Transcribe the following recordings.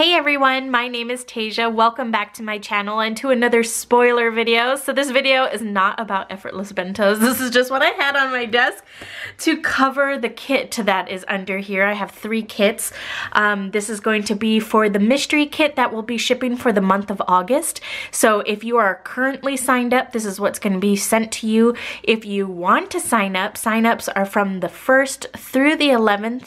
Hey everyone, my name is Tasia. Welcome back to my channel and to another spoiler video. So this video is not about effortless bentos. This is just what I had on my desk to cover the kit that is under here. I have three kits. This is going to be for the mystery kit that will be shipping for the month of August. So if you are currently signed up, this is what's going to be sent to you. If you want to sign up, sign-ups are from the 1st through the 11th,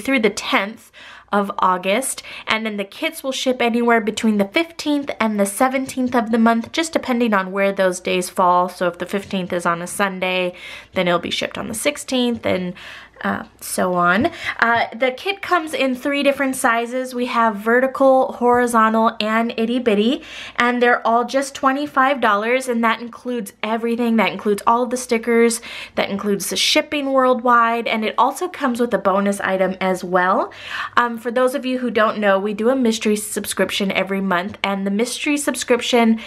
through the 10th of August, and then the kits will ship anywhere between the 15th and the 17th of the month, just depending on where those days fall. So if the 15th is on a Sunday, then it'll be shipped on the 16th, and so on. The kit comes in three different sizes. We have vertical, horizontal, and itty bitty, and they're all just $25, and that includes everything. That includes all of the stickers, that includes the shipping worldwide, and it also comes with a bonus item as well. For those of you who don't know, we do a mystery subscription every month, and the mystery subscription,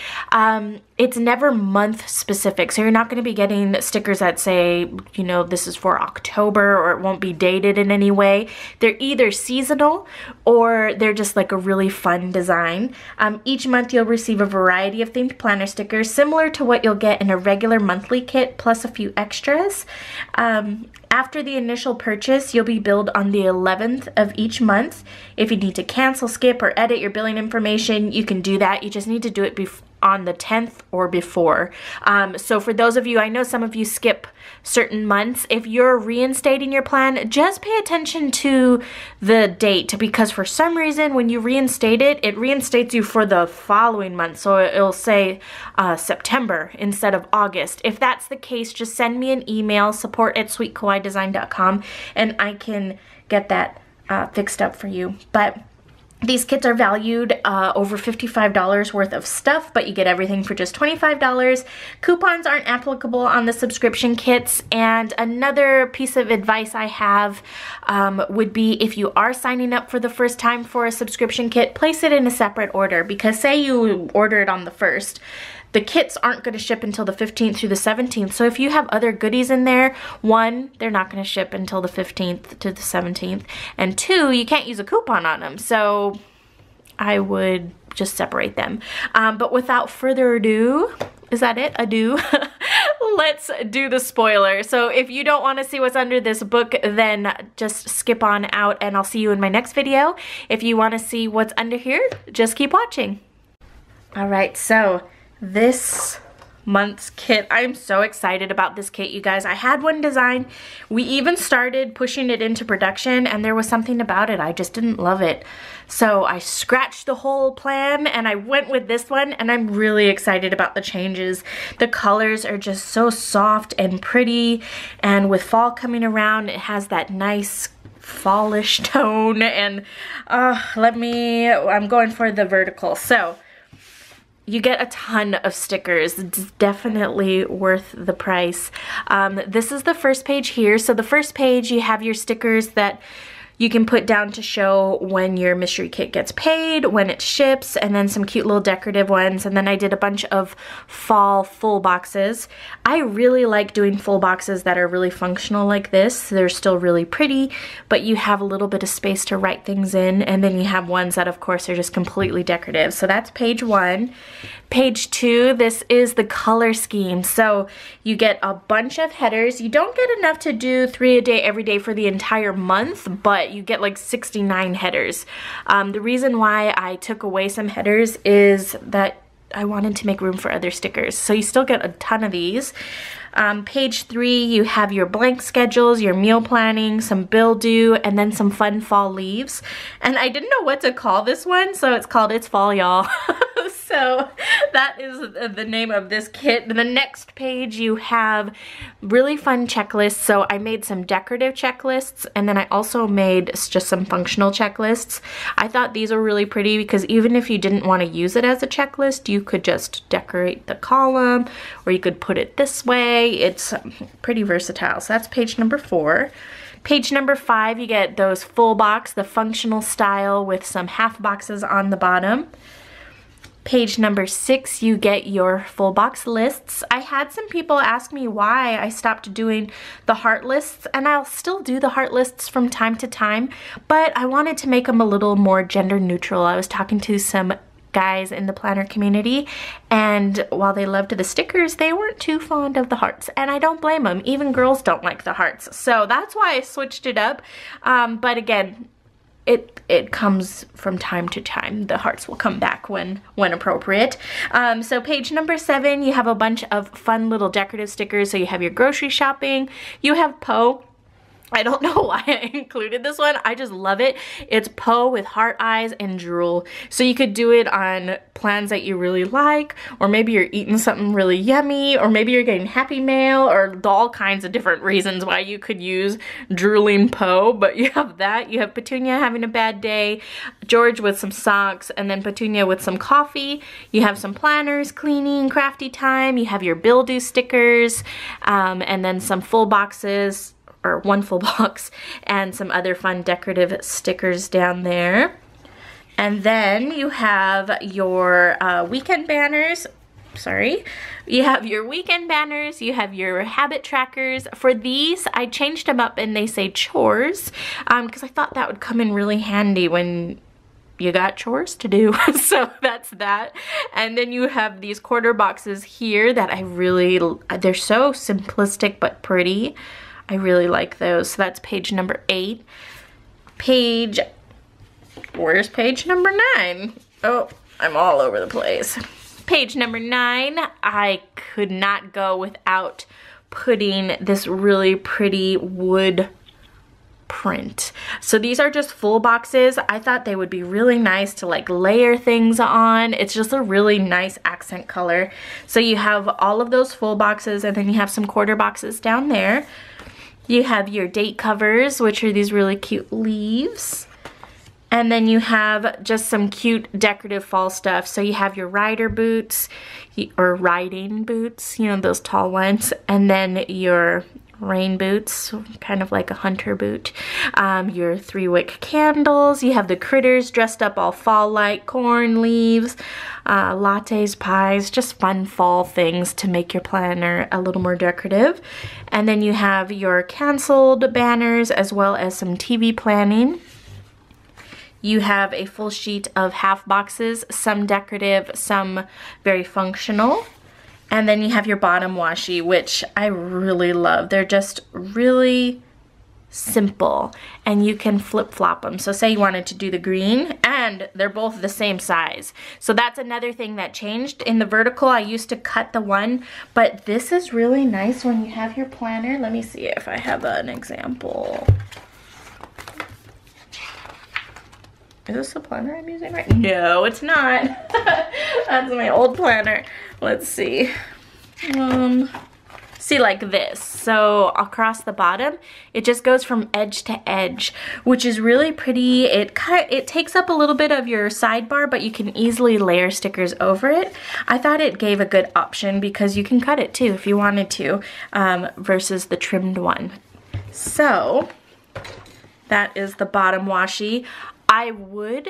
it's never month specific, so you're not going to be getting stickers that say, you know, this is for October, or it won't be dated in any way. They're either seasonal or they're just like a really fun design. Each month you'll receive a variety of themed planner stickers similar to what you'll get in a regular monthly kit, plus a few extras. After the initial purchase, you'll be billed on the 11th of each month. If you need to cancel, skip, or edit your billing information, you can do that. You just need to do it on the 10th or before. So for those of you, I know some of you skip certain months. If you're reinstating your plan, just pay attention to the date, because for some reason when you reinstate it, it reinstates you for the following month. So it'll say September instead of August. If that's the case, just send me an email, support@sweetkawaiidesign.com, and I can get that fixed up for you. But these kits are valued over $55 worth of stuff, but you get everything for just $25. Coupons aren't applicable on the subscription kits. And another piece of advice I have would be, if you are signing up for the first time for a subscription kit, place it in a separate order, because say you order it on the 1st. The kits aren't going to ship until the 15th through the 17th. So if you have other goodies in there, one, they're not going to ship until the 15th to the 17th. And two, you can't use a coupon on them. So I would just separate them. But without further ado, is that it? Ado? Let's do the spoiler. So if you don't want to see what's under this book, then just skip on out, and I'll see you in my next video. If you want to see what's under here, just keep watching. All right, so this month's kit, I'm so excited about this kit, you guys. I had one design. We even started pushing it into production, and there was something about it, I just didn't love it. So I scratched the whole plan and I went with this one, and I'm really excited about the changes. The colors are just so soft and pretty, and with fall coming around, it has that nice fallish tone. And I'm going for the vertical. So you get a ton of stickers. It's definitely worth the price. This is the first page here. So the first page, you have your stickers that you can put down to show when your mystery kit gets paid, when it ships, and then some cute little decorative ones. And then I did a bunch of fall full boxes. I really like doing full boxes that are really functional like this. They're still really pretty, but you have a little bit of space to write things in. And then you have ones that, of course, are just completely decorative. So that's page one. Page two, this is the color scheme. So you get a bunch of headers. You don't get enough to do 3 a day every day for the entire month, but you get like 69 headers. The reason why I took away some headers is that I wanted to make room for other stickers. So you still get a ton of these. Page three, you have your blank schedules, your meal planning, some bill due, and then some fun fall leaves. And I didn't know what to call this one, so it's called It's Fall, Y'all. So that is the name of this kit. The next page, you have really fun checklists. So I made some decorative checklists, and then I also made just some functional checklists. I thought these were really pretty, because even if you didn't want to use it as a checklist, you could just decorate the column, or you could put it this way. It's pretty versatile. So that's page number four. Page number five, you get those full box, the functional style with some half boxes on the bottom. Page number 6, you get your full box lists. I had some people ask me why I stopped doing the heart lists, and I'll still do the heart lists from time to time, but I wanted to make them a little more gender neutral. I was talking to some guys in the planner community, and while they loved the stickers, they weren't too fond of the hearts, and I don't blame them. Even girls don't like the hearts, so that's why I switched it up, but again, it comes from time to time. The hearts will come back when appropriate. So page number 7, you have a bunch of fun little decorative stickers. So you have your grocery shopping, you have Poe. I don't know why I included this one. I just love it. It's Poe with heart eyes and drool. So you could do it on plans that you really like, or maybe you're eating something really yummy, or maybe you're getting happy mail, or all kinds of different reasons why you could use drooling Poe, but you have that. You have Petunia having a bad day, George with some socks, and then Petunia with some coffee. You have some planners, cleaning, crafty time. You have your Bildu stickers, and then some full boxes, or one full box, and some other fun decorative stickers down there. And then you have your weekend banners. Sorry. You have your weekend banners, you have your habit trackers. For these, I changed them up and they say chores, because I thought that would come in really handy when you got chores to do. So that's that. And then you have these quarter boxes here that I really, they're so simplistic but pretty. I really like those. So that's page number 8. Where's page number 9? Oh, I'm all over the place. Page number 9, I could not go without putting this really pretty wood print. So these are just full boxes. I thought they would be really nice to like layer things on. It's just a really nice accent color. So you have all of those full boxes, and then you have some quarter boxes down there. You have your date covers, which are these really cute leaves. And then you have just some cute decorative fall stuff. So you have your rider boots, or riding boots, you know, those tall ones. And then your rain boots, kind of like a hunter boot. Your 3-wick candles. You have the critters dressed up all fall-like, corn, leaves, lattes, pies, just fun fall things to make your planner a little more decorative. And then you have your canceled banners, as well as some TV planning. You have a full sheet of half boxes, some decorative, some very functional. And then you have your bottom washi, which I really love. They're just really simple, and you can flip-flop them. So say you wanted to do the green, and they're both the same size. So that's another thing that changed. In the vertical, I used to cut the one, but this is really nice when you have your planner. Let me see if I have an example. Is this the planner I'm using right now? No, it's not. That's my old planner. Let's see. See, like this. So across the bottom, it just goes from edge to edge, which is really pretty. It takes up a little bit of your sidebar, but you can easily layer stickers over it. I thought it gave a good option because you can cut it too if you wanted to, versus the trimmed one. So that is the bottom washi. I would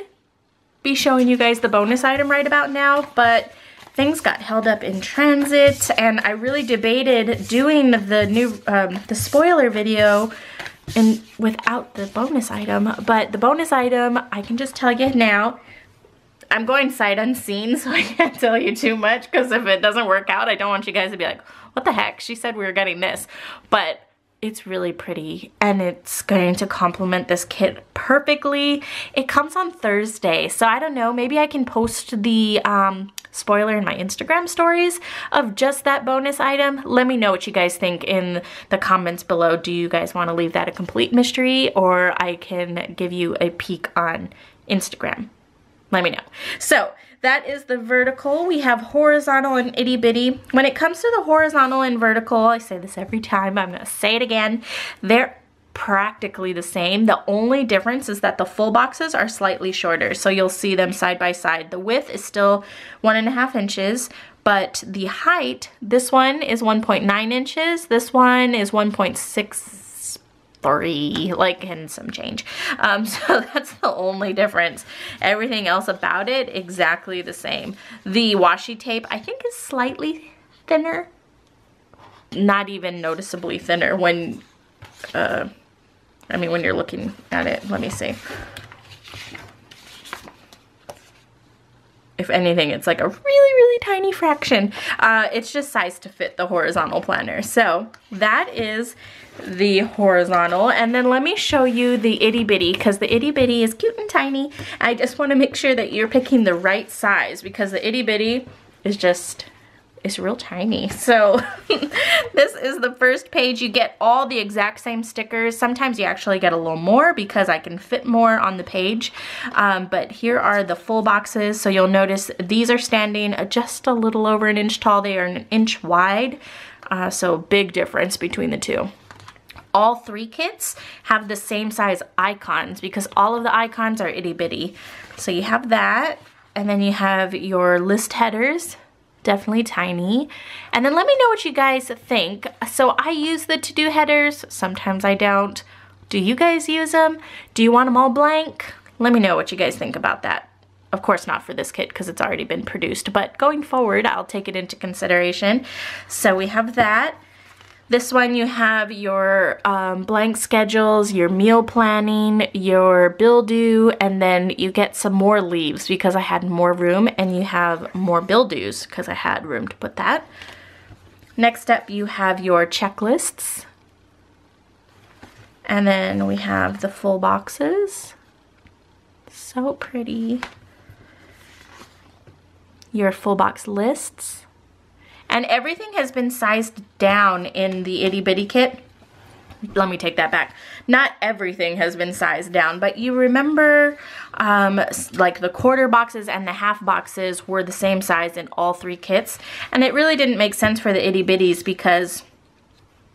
be showing you guys the bonus item right about now, but things got held up in transit, and I really debated doing the new the spoiler video and without the bonus item, but the bonus item, I can just tell you now, I'm going sight unseen, so I can't tell you too much, because if it doesn't work out, I don't want you guys to be like, what the heck, she said we were getting this. But it's really pretty, and it's going to complement this kit perfectly. It comes on Thursday, so I don't know, maybe I can post the spoiler in my Instagram stories of just that bonus item. Let me know what you guys think in the comments below. Do you guys want to leave that a complete mystery, or I can give you a peek on Instagram? Let me know. So that is the vertical. We have horizontal and itty bitty. When it comes to the horizontal and vertical, I say this every time, I'm gonna say it again, they're practically the same. The only difference is that the full boxes are slightly shorter, so you'll see them side by side. The width is still 1.5 inches, but the height, this one is 1.9 inches, this one is 1.6 $3, like, and some change. So that's the only difference. Everything else about it, exactly the same. The washi tape, I think, is slightly thinner. Not even noticeably thinner when, I mean, when you're looking at it. Let me see. If anything, it's like a really, really tiny fraction. It's just sized to fit the horizontal planner. So that is the horizontal. And then let me show you the itty bitty, because the itty bitty is cute and tiny. I just want to make sure that you're picking the right size, because the itty bitty is just... it's real tiny. So this is the first page. You get all the exact same stickers. Sometimes you actually get a little more because I can fit more on the page. But here are the full boxes. So you'll notice these are standing just a little over an inch tall. They are an inch wide. So big difference between the two. All three kits have the same size icons because all of the icons are itty bitty. So you have that, and then you have your list headers. Definitely tiny. And then let me know what you guys think. So I use the to-do headers. Sometimes I don't. Do you guys use them? Do you want them all blank? Let me know what you guys think about that. Of course not for this kit because it's already been produced, but going forward, I'll take it into consideration. So we have that. This one you have your blank schedules, your meal planning, your bill due, and then you get some more leaves because I had more room, and you have more bill dues because I had room to put that. Next up you have your checklists, and then we have the full boxes. So pretty. Your full box lists. And everything has been sized down in the itty bitty kit. Let me take that back. Not everything has been sized down, but you remember like the quarter boxes and the half boxes were the same size in all three kits. And it really didn't make sense for the itty bitties because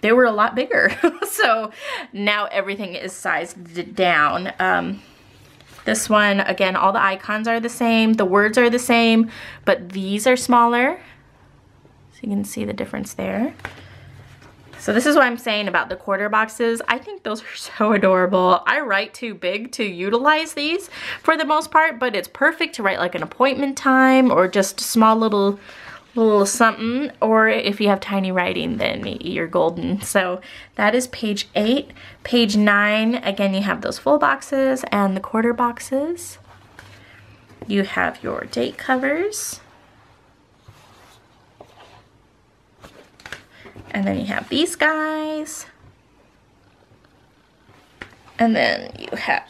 they were a lot bigger. So now everything is sized down. This one, again, all the icons are the same. The words are the same, but these are smaller. So you can see the difference there. So this is what I'm saying about the quarter boxes. I think those are so adorable. I write too big to utilize these for the most part, but it's perfect to write like an appointment time or just small little something. Or if you have tiny writing, then you're golden. So that is page 8. Page 9, again, you have those full boxes and the quarter boxes. You have your date covers. And then you have these guys. And then you have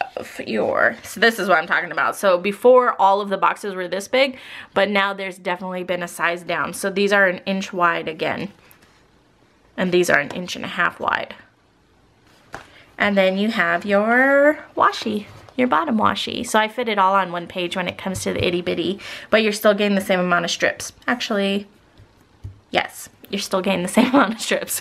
your, so this is what I'm talking about. So before, all of the boxes were this big, but now there's definitely been a size down. So these are an inch wide again. And these are an inch and a half wide. And then you have your washi, your bottom washi. So I fit it all on one page when it comes to the itty bitty, but you're still getting the same amount of strips. Actually, yes. You're still getting the same amount of strips.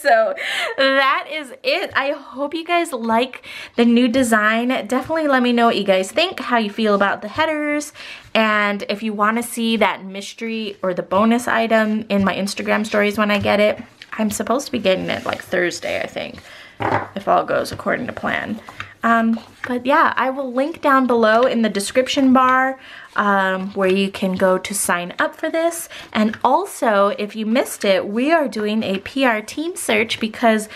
So that is it. I hope you guys like the new design. Definitely let me know what you guys think, how you feel about the headers, and if you want to see that mystery or the bonus item in my Instagram stories when I get it. I'm supposed to be getting it like Thursday, I think, if all goes according to plan. But yeah, I will link down below in the description bar where you can go to sign up for this. And also, if you missed it, we are doing a PR team search because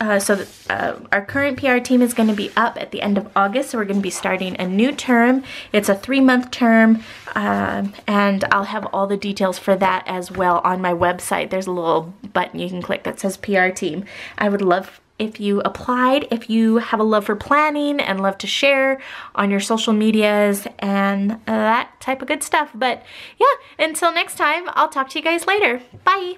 our current PR team is going to be up at the end of August, so we're going to be starting a new term. It's a 3-month term, and I'll have all the details for that as well on my website. There's a little button you can click that says PR team. I would love if you applied, if you have a love for planning and love to share on your social medias and that type of good stuff. But yeah, until next time, I'll talk to you guys later. Bye.